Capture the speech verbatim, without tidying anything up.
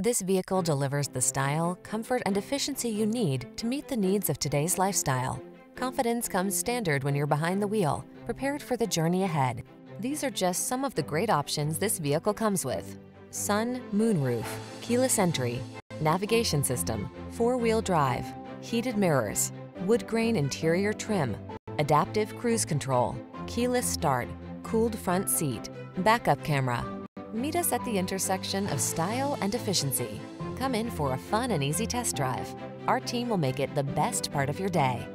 This vehicle delivers the style, comfort, and efficiency you need to meet the needs of today's lifestyle. Confidence comes standard when you're behind the wheel, prepared for the journey ahead. These are just some of the great options this vehicle comes with: sun, moonroof, keyless entry, navigation system, four-wheel drive, heated mirrors, wood grain interior trim, adaptive cruise control, keyless start, cooled front seat, backup camera. Meet us at the intersection of style and efficiency. Come in for a fun and easy test drive. Our team will make it the best part of your day.